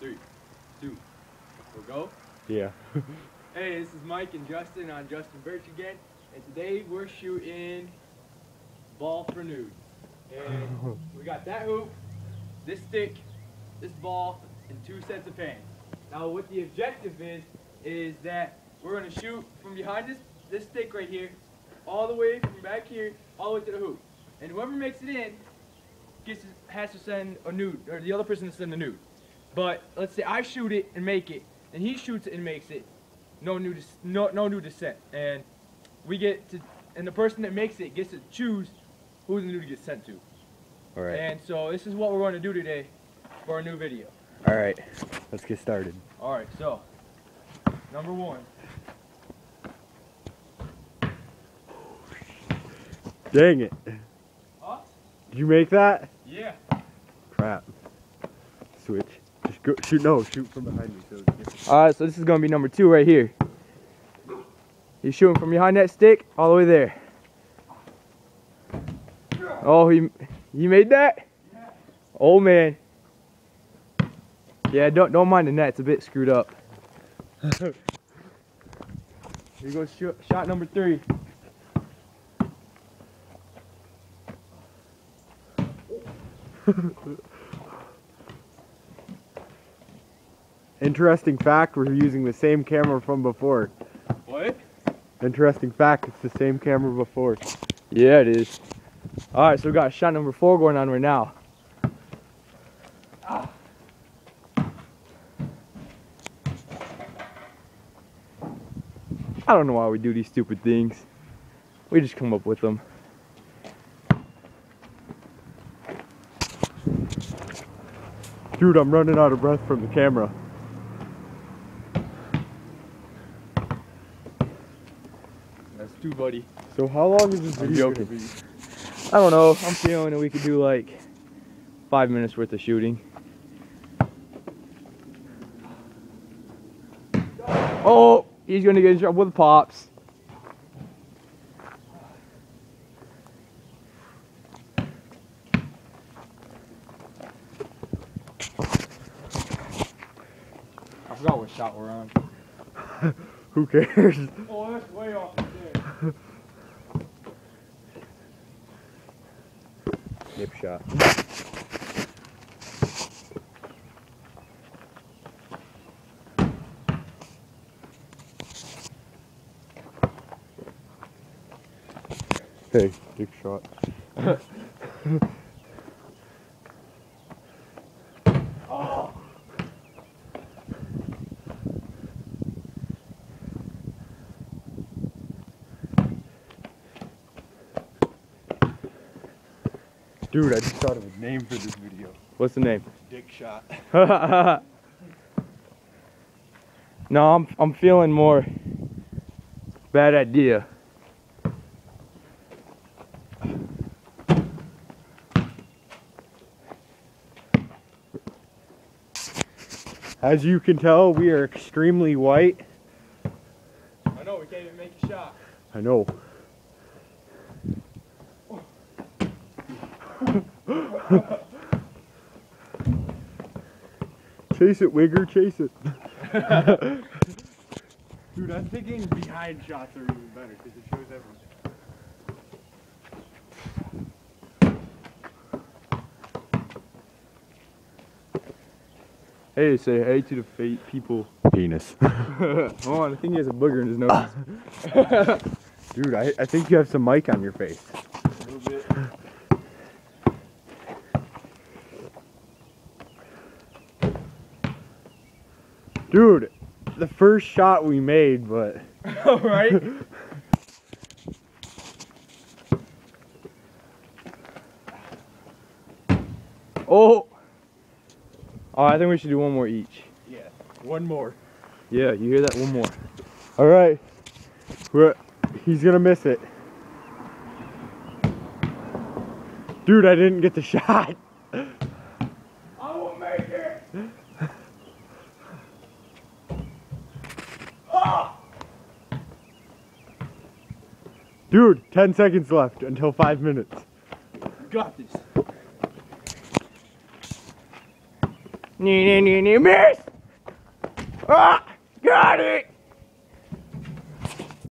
3, 2, we'll go? Yeah. Hey, this is Mike and Justin on Justin Birch again, and today we're shooting ball for nude. And we got that hoop, this stick, this ball, and 2 sets of pants. Now what the objective is that we're gonna shoot from behind this stick right here, all the way from back here, all the way to the hoop. And whoever makes it in has to send a nude, or the other person to send a nude. But let's say I shoot it and make it, and he shoots it and makes it. No nude is sent, and we get to, and the person that makes it gets to choose who the nude gets sent to. All right. And so this is what we're going to do today for our new video. All right, let's get started. All right, so number 1. Dang it! Huh? Did you make that? Yeah. Crap. Switch. Just go, shoot, no, shoot from behind me. So alright, so this is going to be number 2 right here. You're shooting from behind that stick, all the way there. Oh, you made that? Yeah. Oh, man. Yeah, don't mind the net, it's a bit screwed up. Here goes shot number 3. Interesting fact, we're using the same camera from before. What? Interesting fact, it's the same camera before. Yeah, it is. Alright, so we got shot number 4 going on right now. Ah. I don't know why we do these stupid things. We just come up with them. Dude, I'm running out of breath from the camera. That's too, buddy. So how long is this video gonna be? I don't know. I'm feeling that we could do like 5 minutes worth of shooting. Oh, he's gonna get in trouble with Pops. I forgot what shot we're on. Who cares? Oh, that's way off. Nip shot. Hey, dick shot. Oh. Dude, I just thought of a name for this video. What's the name? Dick shot. No, I'm feeling more bad idea. As you can tell, we are extremely white. I know, we can't even make a shot. I know. Chase it, Wigger, chase it. Dude, I'm thinking behind shots are even better because it shows everything. Hey, say hey to the fake people. Penis. Hold on, I think he has a booger in his nose. Dude, I think you have some mic on your face. A little bit. Dude, the first shot we made, but... All right. Oh. Oh, I think we should do one more each. Yeah, one more. Yeah, you hear that? One more. All right. He's going to miss it. Dude, I didn't get the shot. I will make it. Dude, 10 seconds left until 5 minutes. You got this. Got it!